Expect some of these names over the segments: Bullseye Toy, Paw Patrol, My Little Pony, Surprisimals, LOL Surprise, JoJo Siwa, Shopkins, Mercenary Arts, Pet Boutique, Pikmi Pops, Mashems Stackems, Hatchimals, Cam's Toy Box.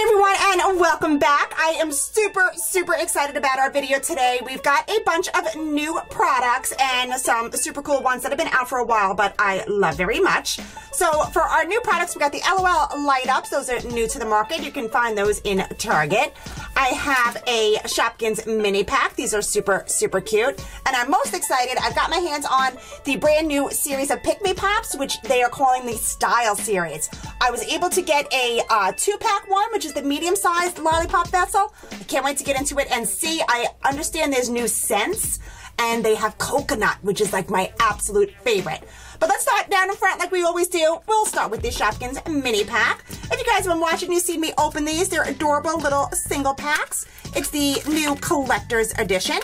Hi everyone and welcome back. I am super excited about our video today. We've got a bunch of new products and some super cool ones that have been out for a while but I love very much. So for our new products, we got the LOL light ups. Those are new to the market. You can find those in Target. I have a Shopkins mini pack. These are super cute. And I'm most excited, I've got my hands on the brand new series of Pikmi Pops, which they are calling the Style Series. I was able to get a two-pack one, which is the medium-sized lollipop vessel. I can't wait to get into it and see. I understand there's new scents, and they have coconut, which is like my absolute favorite. But let's start down in front like we always do. We'll start with the Shopkins mini pack. If you guys have been watching, you see me open these. They're adorable little single packs. It's the new collector's edition.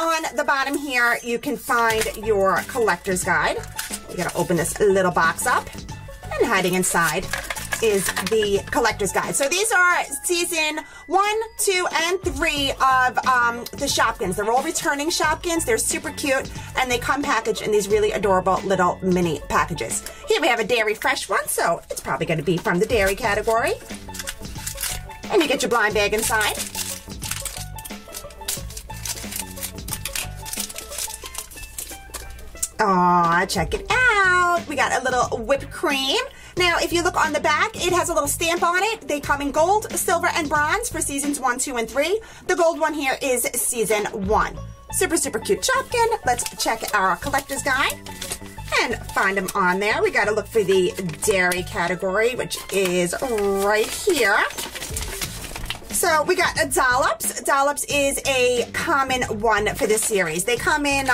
On the bottom here, you can find your collector's guide. You gotta open this little box up, and hiding inside is the collector's guide. So these are season 1, 2, and 3 of the Shopkins. They're all returning Shopkins. They're super cute, and they come packaged in these really adorable little mini packages. Here we have a dairy fresh one, so it's probably gonna be from the dairy category. And you get your blind bag inside. Aw, check it out. We got a little whipped cream. Now, if you look on the back, it has a little stamp on it. They come in gold, silver, and bronze for seasons 1, 2, and 3. The gold one here is season 1. Super cute Shopkin. Let's check our collector's guide and find them on there. We gotta look for the dairy category, which is right here. So we got dollops. Dollops is a common one for this series. They come in,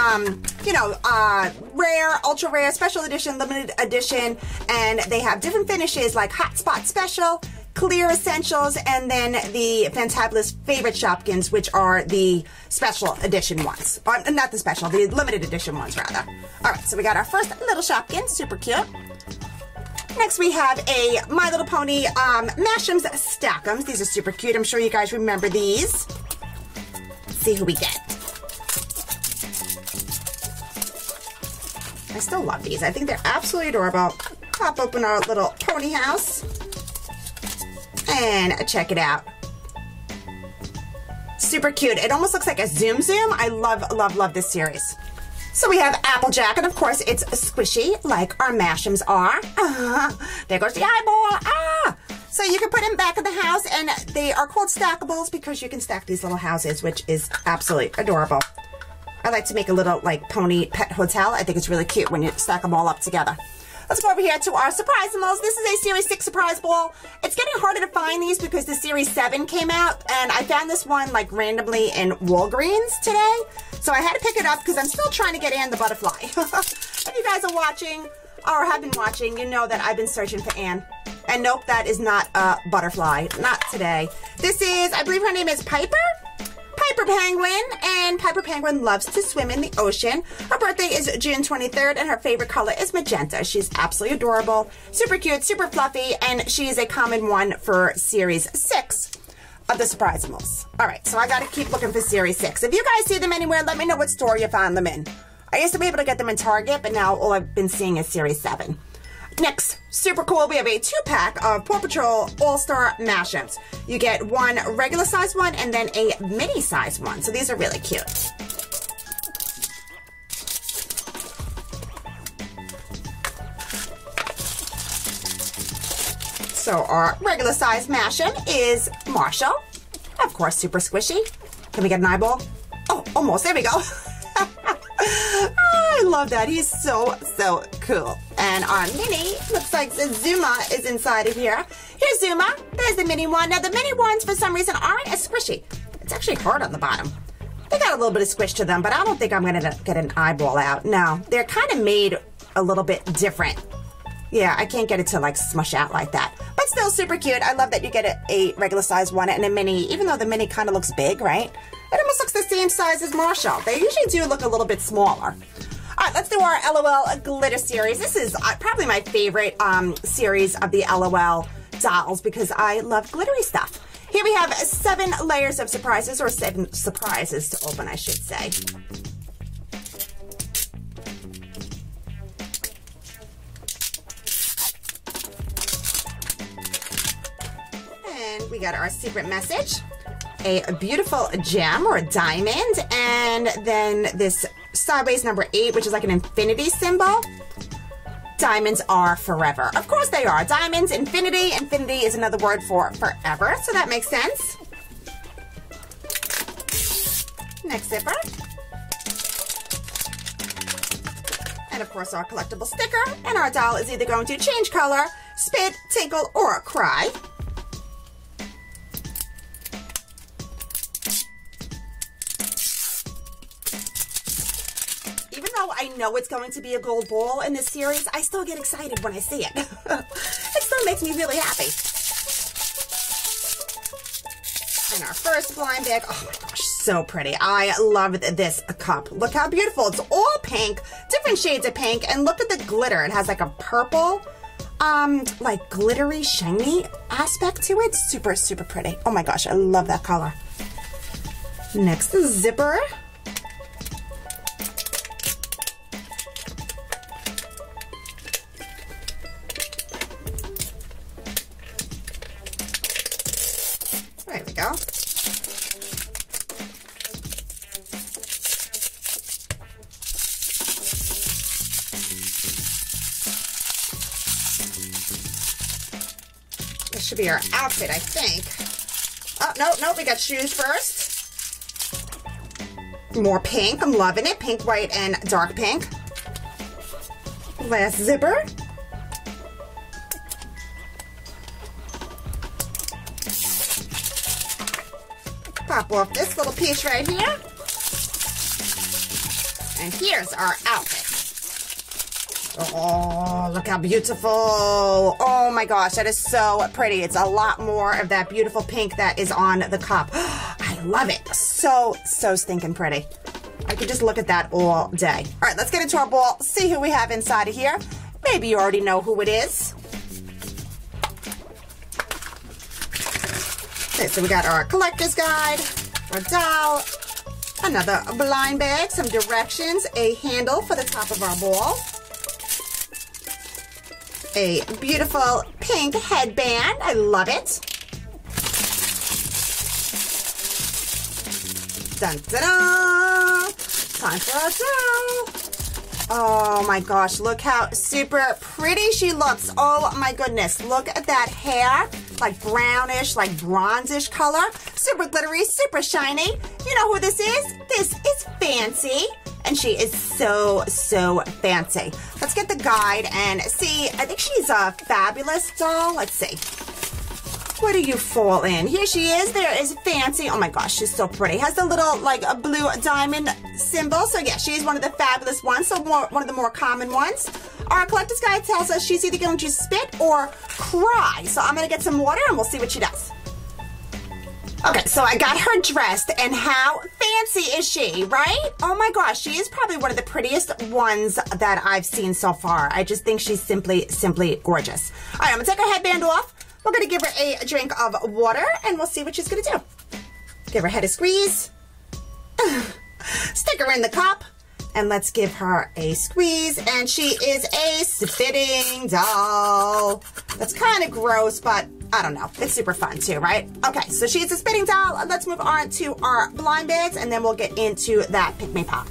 rare, ultra rare, special edition, limited edition, and they have different finishes like Hot Spot Special, Clear Essentials, and then the Fantabulous Favorite Shopkins, which are the special edition ones. Not the special, the limited edition ones, rather. All right, so we got our first little Shopkins, super cute. Next, we have a My Little Pony Mashems Stackems. These are super cute. I'm sure you guys remember these. Let's see who we get. I still love these. I think they're absolutely adorable. Pop open our little pony house and check it out. Super cute. It almost looks like a Zoom Zoom. I love this series. So we have Applejack, and of course it's squishy, like our Mashems are. There goes the eyeball. Ah! So you can put them back in the house, and they are called stackables because you can stack these little houses, which is absolutely adorable. I like to make a little, like, pony pet hotel. I think it's really cute when you stack them all up together. Let's go over here to our Surprisimals. This is a Series 6 Surprise Ball. It's getting harder to find these because the Series 7 came out, and I found this one like randomly in Walgreens today. So I had to pick it up because I'm still trying to get Anne the Butterfly. If you guys are watching or have been watching, you know that I've been searching for Anne. And nope, that is not a butterfly. Not today. This is, I believe her name is Piper? Piper Penguin, and Piper Penguin loves to swim in the ocean. Her birthday is June 23rd, and her favorite color is magenta. She's absolutely adorable, super cute, super fluffy, and she is a common one for Series 6 of the Surprisimals. All right, so I gotta keep looking for Series 6. If you guys see them anywhere, let me know what store you found them in. I used to be able to get them in Target, but now all I've been seeing is Series 7. Next, super cool, we have a 2-pack of Paw Patrol All-Star Mashems. You get one regular size one and then a mini size one. So these are really cute. So our regular size Mashem is Marshall. Of course, super squishy. Can we get an eyeball? Oh, almost, there we go. I love that, he's so cool. And our mini, looks like Zuma is inside of here. Here's Zuma, there's the mini one. Now the mini ones for some reason aren't as squishy. It's actually hard on the bottom. They got a little bit of squish to them, but I don't think I'm gonna get an eyeball out. No, they're kind of made a little bit different. Yeah, I can't get it to like smush out like that. But still super cute. I love that you get a regular size one and a mini, even though the mini kind of looks big, right? It almost looks the same size as Marshall. They usually do look a little bit smaller. All right, let's do our LOL Glitter Series. This is probably my favorite series of the LOL dolls because I love glittery stuff. Here we have 7 layers of surprises, or 7 surprises to open, I should say. And we got our secret message, a beautiful gem or a diamond, and then this Starbase number 8, which is like an infinity symbol. Diamonds are forever. Of course they are. Diamonds, infinity. Infinity is another word for forever, so that makes sense. Next zipper. And of course our collectible sticker. And our doll is either going to change color, spit, tinkle, or cry. I know it's going to be a gold ball in this series. I still get excited when I see it. It still makes me really happy. And our first blind bag. Oh my gosh, so pretty. I love this cup. Look how beautiful. It's all pink, different shades of pink. And look at the glitter. It has like a purple, like glittery, shiny aspect to it. Super, super pretty. Oh my gosh, I love that color. Next is zipper. Go. This should be our outfit, I think. Oh, no, no, we got shoes first. More pink, I'm loving it. Pink, white, and dark pink. Last zipper. Pop off this little piece right here. And here's our outfit. Oh, look how beautiful. Oh my gosh, that is so pretty. It's a lot more of that beautiful pink that is on the cup. I love it. So, so stinking pretty. I could just look at that all day. All right, let's get into our ball, see who we have inside of here. Maybe you already know who it is. Okay, so we got our collector's guide, our doll, another blind bag, some directions, a handle for the top of our ball, a beautiful pink headband. I love it. Dun dun dun! Time for our doll. Oh my gosh, look how super pretty she looks. Oh my goodness, look at that hair. Like brownish, like bronzish color. Super glittery, super shiny. You know who this is? This is Fancy. And she is so, so fancy. Let's get the guide and see. I think she's a fabulous doll. Let's see. Where do you fall in? Here she is. There is Fancy. Oh my gosh, she's so pretty. Has the little, like, a blue diamond symbol. So yeah, she's one of the fabulous ones. So one of the more common ones. Our collector's guide tells us she's either going to spit or cry. So I'm going to get some water and we'll see what she does. Okay, so I got her dressed, and how fancy is she, right? Oh my gosh, she is probably one of the prettiest ones that I've seen so far. I just think she's simply, simply gorgeous. All right, I'm going to take her headband off. We're going to give her a drink of water, and we'll see what she's going to do. Give her head a squeeze. Stick her in the cup. And let's give her a squeeze. And she is a spitting doll. That's kind of gross, but I don't know. It's super fun too, right? Okay, so she's a spitting doll. Let's move on to our blind bags, and then we'll get into that Pikmi Pop.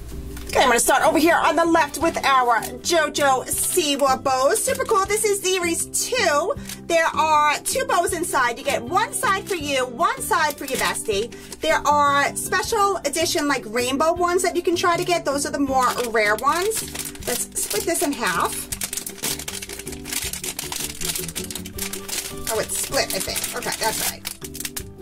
Okay, I'm going to start over here on the left with our JoJo Siwa bows. Super cool. This is series 2. There are 2 bows inside. You get one side for you, one side for your bestie. There are special edition like rainbow ones that you can try to get. Those are the more rare ones. Let's split this in half. Oh, it's split, I think. Okay, that's right.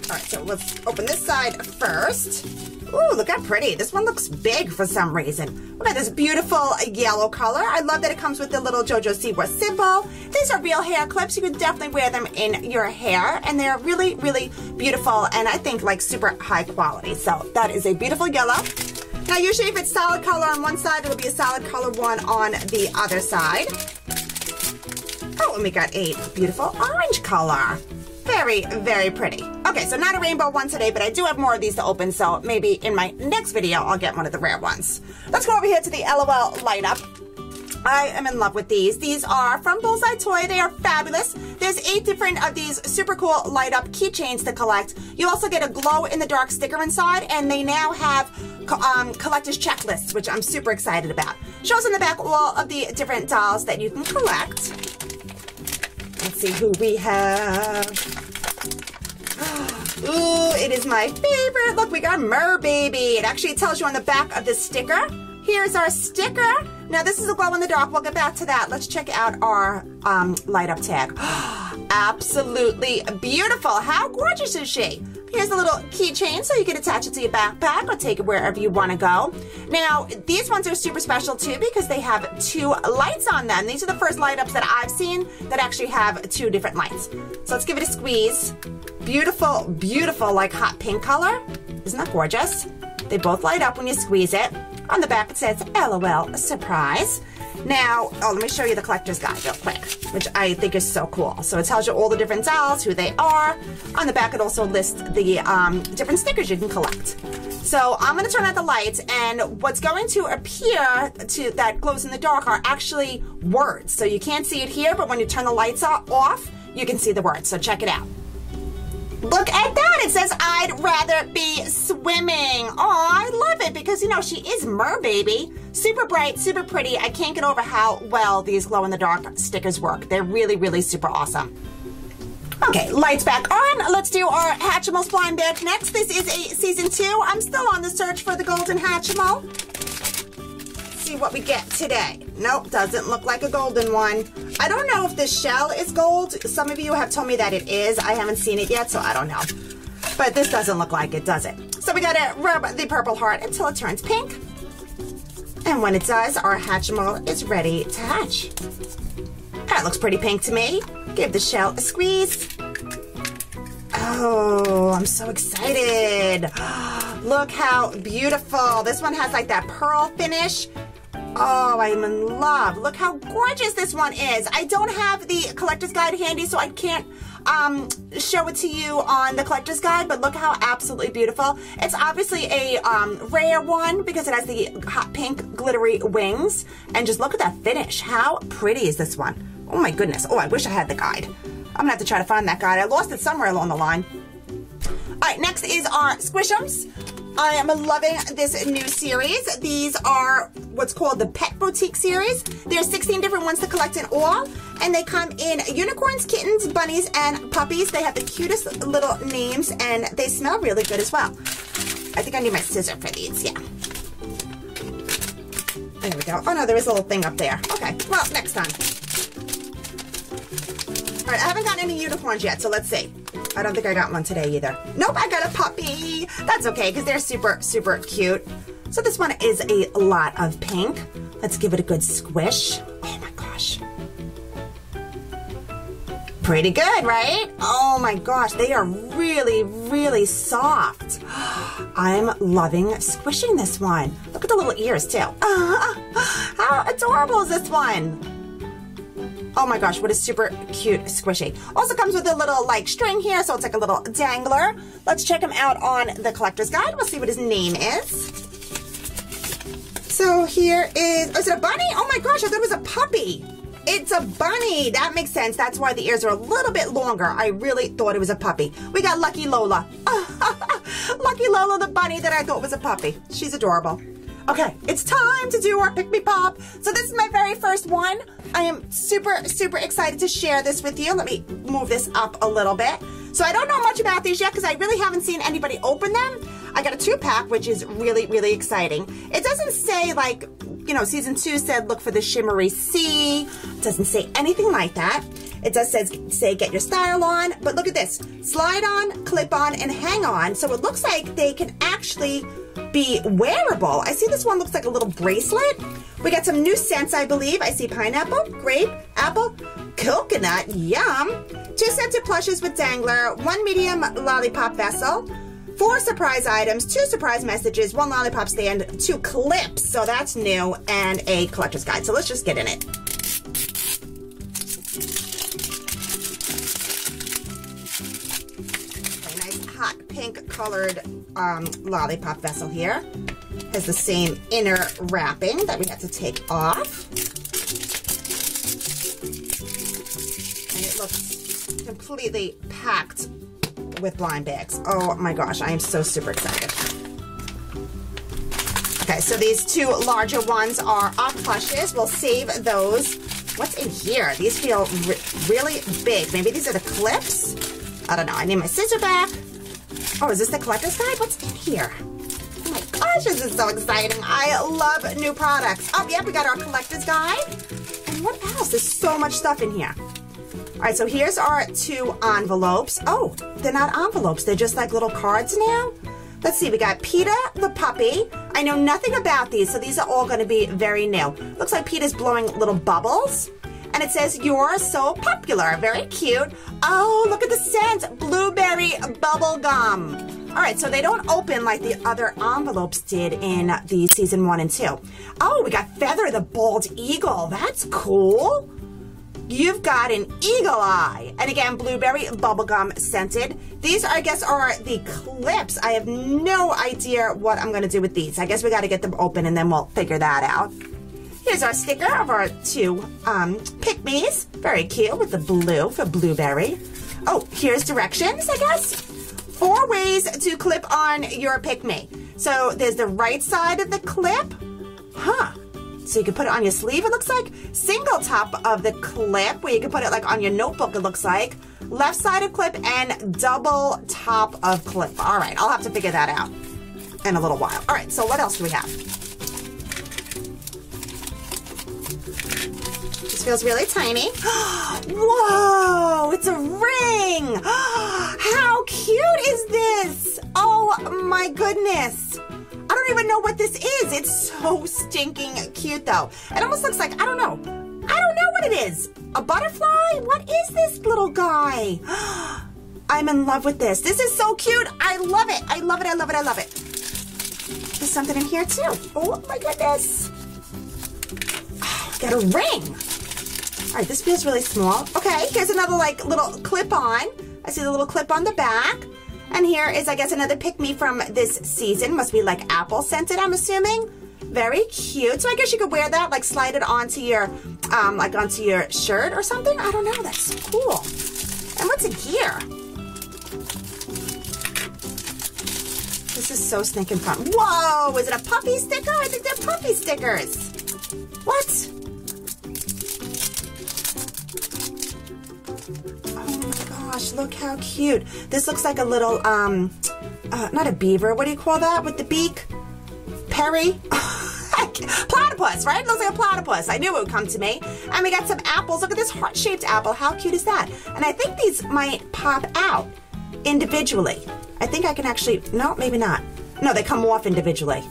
All right, so let's open this side first. Ooh, look how pretty. This one looks big for some reason. Look at this beautiful yellow color. I love that it comes with the little JoJo Siwa symbol. These are real hair clips. You can definitely wear them in your hair. And they're really, really beautiful, and I think like super high quality. So that is a beautiful yellow. Now usually if it's solid color on one side, it'll be a solid color one on the other side. Oh, and we got a beautiful orange color. Very, very pretty. Okay, so not a rainbow one today, but I do have more of these to open, so maybe in my next video I'll get one of the rare ones. Let's go over here to the LOL lineup. I am in love with these. These are from Bullseye Toy. They are fabulous. There's 8 different of these super cool light up keychains to collect. You also get a glow in the dark sticker inside, and they now have collector's checklists, which I'm super excited about. Shows on the back all of the different dolls that you can collect. Let's see who we have. Ooh, it is my favorite. Look, we got Merbaby. It actually tells you on the back of the sticker. Here's our sticker. Now, this is a glow in the dark. We'll get back to that. Let's check out our light up tag. Absolutely beautiful. How gorgeous is she? Here's a little keychain, so you can attach it to your backpack or take it wherever you want to go. Now, these ones are super special too because they have 2 lights on them. These are the first light ups that I've seen that actually have 2 different lights. So let's give it a squeeze. Beautiful, beautiful, like hot pink color. Isn't that gorgeous? They both light up when you squeeze it. On the back it says LOL Surprise. Now, oh, let me show you the collector's guide real quick, which I think is so cool. So it tells you all the different dolls, who they are. On the back it also lists the different stickers you can collect. So I'm going to turn out the lights, and what's going to appear to that glows in the dark are actually words. So you can't see it here, but when you turn the lights off, you can see the words. So check it out. Look at that. It says, I'd rather be swimming. Oh, I love it because, you know, she is Merbaby. Super bright, super pretty. I can't get over how well these glow-in-the-dark stickers work. They're really, really super awesome. Okay, lights back on. Let's do our Hatchimals blind bag next. This is a Season 2. I'm still on the search for the Golden Hatchimal. Let's see what we get today. Nope, doesn't look like a golden one. I don't know if this shell is gold. Some of you have told me that it is. I haven't seen it yet, so I don't know. But this doesn't look like it, does it? So we gotta rub the purple heart until it turns pink. And when it does, our Hatchimal is ready to hatch. That looks pretty pink to me. Give the shell a squeeze. Oh, I'm so excited. Look how beautiful. This one has like that pearl finish. Oh, I'm in love. Look how gorgeous this one is. I don't have the collector's guide handy, so I can't show it to you on the collector's guide, but look how absolutely beautiful. It's obviously a rare one because it has the hot pink glittery wings. And just look at that finish. How pretty is this one? Oh my goodness. Oh, I wish I had the guide. I'm gonna have to try to find that guide. I lost it somewhere along the line. All right, next is our Squishums. I am loving this new series. These are what's called the Pet Boutique series. There are 16 different ones to collect in all, and they come in unicorns, kittens, bunnies, and puppies. They have the cutest little names, and they smell really good as well. I think I need my scissor for these, yeah. There we go. Oh no, there is a little thing up there. Okay, well, next time. All right, I haven't gotten any unicorns yet, so let's see. I don't think I got one today either. Nope, I got a puppy. That's okay, because they're super, super cute. So this one is a lot of pink. Let's give it a good squish. Oh my gosh. Pretty good, right? Oh my gosh, they are really, really soft. I'm loving squishing this one. Look at the little ears too. How adorable is this one? Oh my gosh, what a super cute squishy. Also comes with a little like string here, so it's like a little dangler. Let's check him out on the collector's guide. We'll see what his name is. So here is it a bunny? Oh my gosh, I thought it was a puppy. It's a bunny. That makes sense. That's why the ears are a little bit longer. I really thought it was a puppy. We got Lucky Lola. Lucky Lola the bunny that I thought was a puppy. She's adorable. Okay, it's time to do our Pikmi Pop. So this is my very first one. I am super, super excited to share this with you. Let me move this up a little bit. So I don't know much about these yet because I really haven't seen anybody open them. I got a 2-pack, which is really, really exciting. It doesn't say like, you know, Season 2 said look for the shimmery sea. It doesn't say anything like that. It does say get your style on, but look at this. Slide on, clip on, and hang on. So it looks like they can actually be wearable. I see this one looks like a little bracelet. We got some new scents, I believe. I see pineapple, grape, apple, coconut, yum. 2 scented plushes with dangler, 1 medium lollipop vessel, 4 surprise items, 2 surprise messages, 1 lollipop stand, 2 clips, so that's new, and a collector's guide. So let's just get in it. Pink colored lollipop vessel here. Has the same inner wrapping that we have to take off. completely packed with blind bags. Oh my gosh, I am so super excited. Okay, so these two larger ones are our plushes. We'll save those. What's in here? These feel really big. Maybe these are the clips? I don't know. I need my scissor back. Oh, is this the collector's guide? What's in here? Oh my gosh, this is so exciting. I love new products. Oh, yep, we got our collector's guide. And what else? There's so much stuff in here. All right, so here's our two envelopes. Oh, they're not envelopes. They're just like little cards now. Let's see, we got Peter the puppy. I know nothing about these, so these are all going to be very new. Looks like Peter's blowing little bubbles. And it says, "You're so popular." Very cute. Oh, look at the scent. Blueberry bubble gum. All right, so they don't open like the other envelopes did in the season 1 and 2. Oh, we got Feather the bald eagle. That's cool. You've got an eagle eye. And again, blueberry bubblegum scented. These, I guess, are the clips. I have no idea what I'm going to do with these. I guess we got to get them open and then we'll figure that out. Here's our sticker of our two Pikmis. Very cute with the blue for blueberry. Oh, here's directions, I guess. 4 ways to clip on your Pikmi. So there's the right side of the clip. Huh. So you can put it on your sleeve, it looks like. Single top of the clip, where you can put it like on your notebook, it looks like. Left side of clip and double top of clip. All right, I'll have to figure that out in a little while. All right, so what else do we have? This feels really tiny. Whoa, it's a ring. How cute is this? Oh my goodness. I don't even know what this is. It's so stinking cute, though. It almost looks like, I don't know. I don't know what it is. A butterfly? What is this little guy? I'm in love with this. This is so cute. I love it. I love it. I love it. I love it. There's something in here, too. Oh, my goodness. Oh, got a ring. All right, this feels really small. Okay, here's another, like, little clip-on. I see the little clip on the back. And here is, I guess, another Pikmi from this season. Must be like apple scented, I'm assuming. Very cute. So I guess you could wear that, like slide it onto your, like onto your shirt or something. I don't know. That's cool. And what's in here? This is so stinking fun. Whoa! Is it a puppy sticker? I think they're puppy stickers. What? Gosh, look how cute. This looks like a little, not a beaver. What do you call that with the beak? Perry? Platypus, right? It looks like a platypus. I knew it would come to me. And we got some apples. Look at this heart-shaped apple. How cute is that? And I think these might pop out individually. I think I can actually, no, maybe not. No, they come off individually.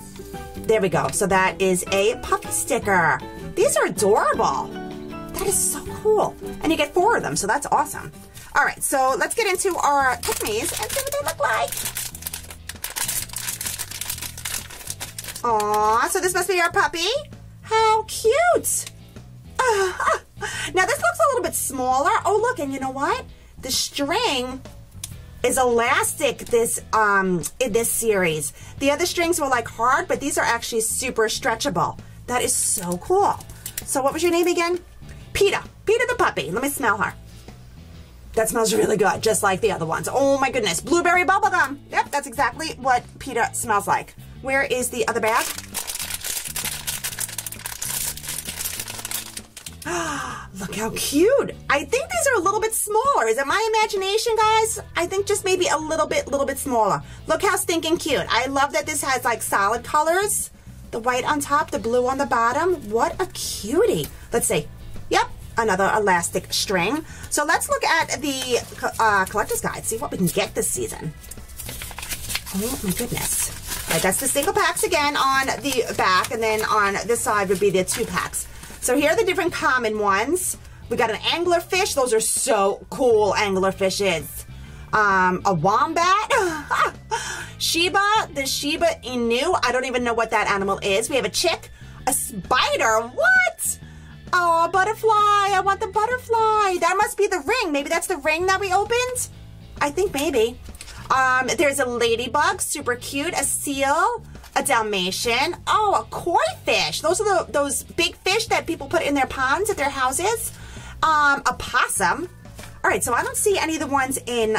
There we go. So that is a puppy sticker. These are adorable. That is so cool. And you get 4 of them, so that's awesome. All right, so let's get into our Pikmis and see what they look like. Aw, so this must be our puppy. How cute. Now, this looks a little bit smaller. Oh, look, and you know what? The string is elastic in this series. The other strings were, like, hard, but these are actually super stretchable. That is so cool. So what was your name again? Peeta. Peeta the puppy. Let me smell her. That smells really good, just like the other ones. Oh my goodness, blueberry bubblegum. Yep, that's exactly what Peeta smells like. Where is the other bag? Look how cute. I think these are a little bit smaller. Is it my imagination, guys? I think just maybe a little bit smaller. Look how stinking cute. I love that this has like solid colors. The white on top, the blue on the bottom. What a cutie. Let's see. Yep. Another elastic string. So let's look at the collector's guide, see what we can get this season. Oh my goodness. All right, that's the single packs again on the back, and then on this side would be the 2 packs. So here are the different common ones. We got an anglerfish. Those are so cool, anglerfishes. A wombat. Shiba, the Shiba Inu. I don't even know what that animal is. We have a chick, a spider. What? Oh, a butterfly. I want the butterfly. That must be the ring. Maybe that's the ring that we opened? I think maybe. There's a ladybug. Super cute. A seal. A Dalmatian. Oh, a koi fish. Those are those big fish that people put in their ponds at their houses. A possum. Alright, so I don't see any of the ones in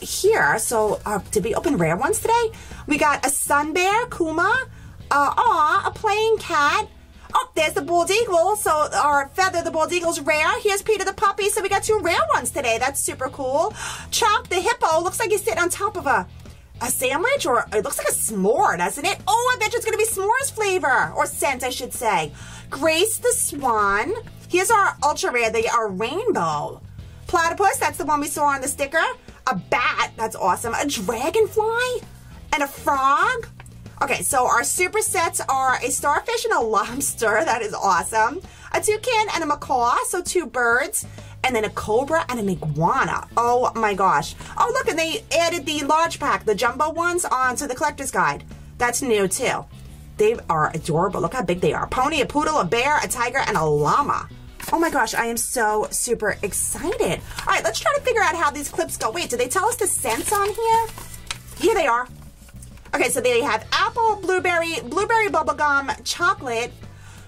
here. So did we open rare ones today? We got a sun bear, Kuma, a playing cat. Oh, there's the bald eagle. So our feather, the bald eagle's rare. Here's Peter the puppy. So we got two rare ones today. That's super cool. Chomp the hippo. Looks like he's sitting on top of a sandwich, or it looks like a s'more, doesn't it? Oh, I bet you it's going to be s'mores flavor, or scent, I should say. Grace the swan. Here's our ultra rare. They are rainbow. Platypus, that's the one we saw on the sticker. A bat, that's awesome. A dragonfly and a frog. Okay, so our super sets are a starfish and a lobster. That is awesome. A toucan and a macaw, so two birds. And then a cobra and an iguana. Oh my gosh. Oh look, and they added the large pack, the jumbo ones, onto the collector's guide. That's new too. They are adorable. Look how big they are. Pony, a poodle, a bear, a tiger, and a llama. Oh my gosh, I am so super excited. All right, let's try to figure out how these clips go. Wait, do they tell us the scents on here? Here they are. Okay, so they have apple, blueberry bubblegum, chocolate,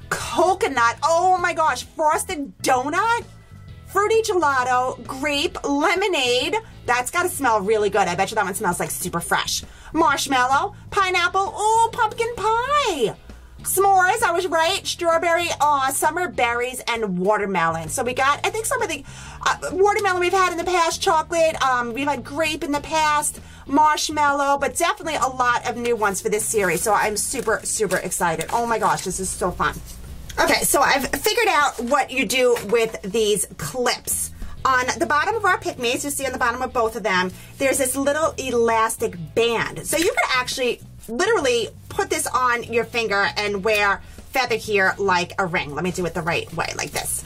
coconut, oh my gosh, frosted donut, fruity gelato, grape, lemonade. That's gotta smell really good. I bet you that one smells like super fresh. Marshmallow, pineapple, ooh, pumpkin pie. S'mores, I was right. Strawberry, summer berries, and watermelon. So we got, I think, some of the watermelon we've had in the past, chocolate, we've had grape in the past, marshmallow, but definitely a lot of new ones for this series. So I'm super, super excited. Oh my gosh, this is so fun. Okay, so I've figured out what you do with these clips. On the bottom of our Pikmis, you see on the bottom of both of them, there's this little elastic band. So you could actually literally put this on your finger and wear feather here like a ring. Let me do it the right way, like this.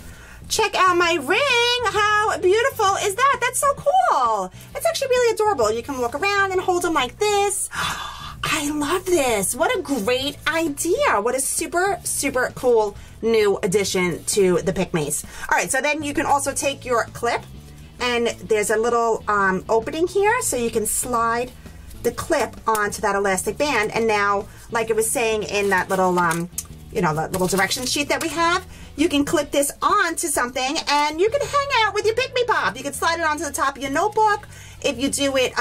Check out my ring. How beautiful is that? That's so cool. It's actually really adorable. You can walk around and hold them like this. I love this. What a great idea. What a super, super cool new addition to the Pikmis. All right, so then you can also take your clip, and there's a little opening here, so you can slide the clip onto that elastic band, and now, like it was saying in that little, you know, that little direction sheet that we have, you can clip this onto something, and you can hang out with your Pikmi Pop. You can slide it onto the top of your notebook. If you do it,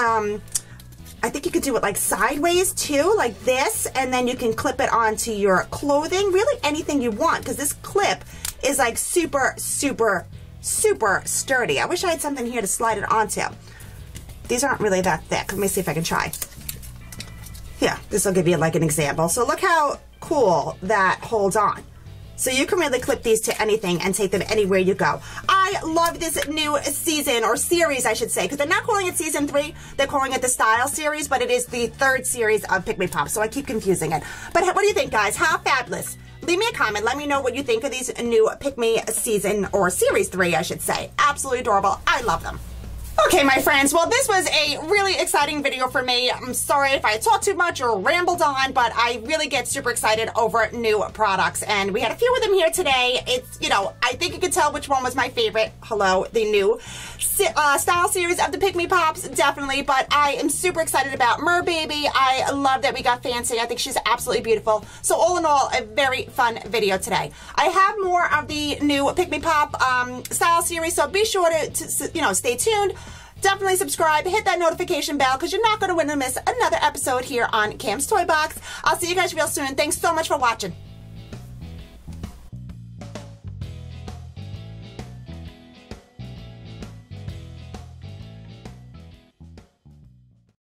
I think you could do it like sideways too, like this, and then you can clip it onto your clothing, really anything you want, because this clip is like super, super, super sturdy. I wish I had something here to slide it onto. These aren't really that thick. Let me see if I can try. Yeah, this will give you like an example. So look how cool that holds on. So you can really clip these to anything and take them anywhere you go. I love this new season, or series I should say, because they're not calling it season 3, they're calling it the style series, but it is the 3rd series of Pikmi Pops, so I keep confusing it. But what do you think, guys? How fabulous? Leave me a comment. Let me know what you think of these new Pikmi season, or series 3 I should say. Absolutely adorable. I love them. Okay, my friends, well, this was a really exciting video for me. I'm sorry if I talked too much or rambled on, but I really get super excited over new products, and we had a few of them here today. It's, you know, I think you could tell which one was my favorite. Hello, the new style series of the Pikmi Pops, definitely, but I am super excited about Mer Baby. I love that we got Fancy. I think she's absolutely beautiful. So all in all, a very fun video today. I have more of the new Pikmi Pop style series, so be sure to you know, stay tuned. Definitely subscribe, hit that notification bell, because you're not going to miss another episode here on Cam's Toy Box. I'll see you guys real soon. Thanks so much for watching.